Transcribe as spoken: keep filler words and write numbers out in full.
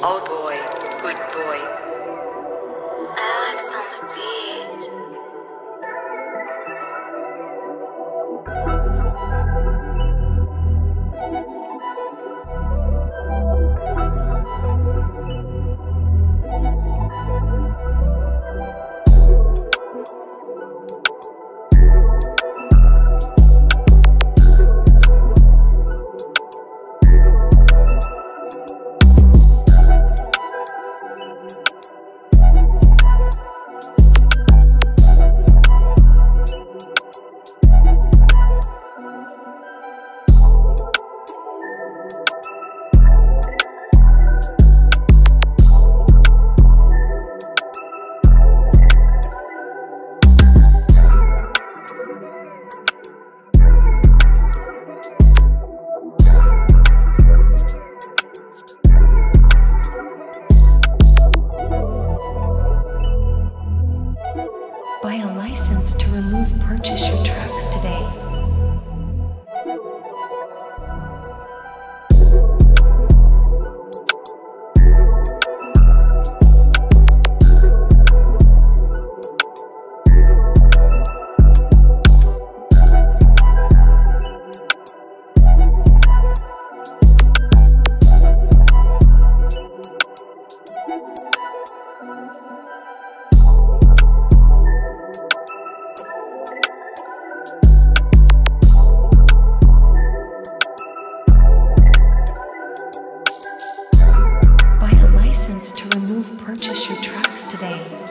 Old boy, good boy. Alex on the beach. Buy a license to remove purchase your tracks today. To remove purchase your tracks today.